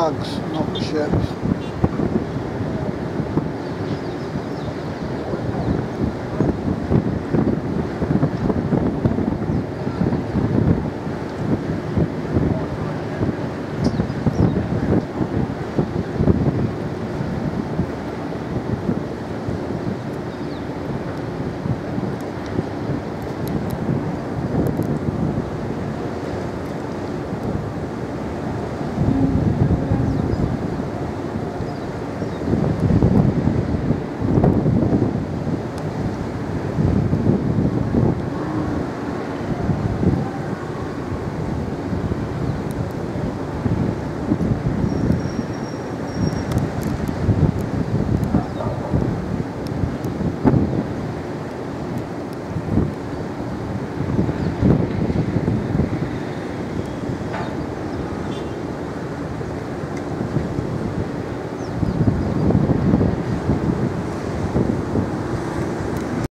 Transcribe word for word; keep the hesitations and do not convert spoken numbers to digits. hugs, not chips.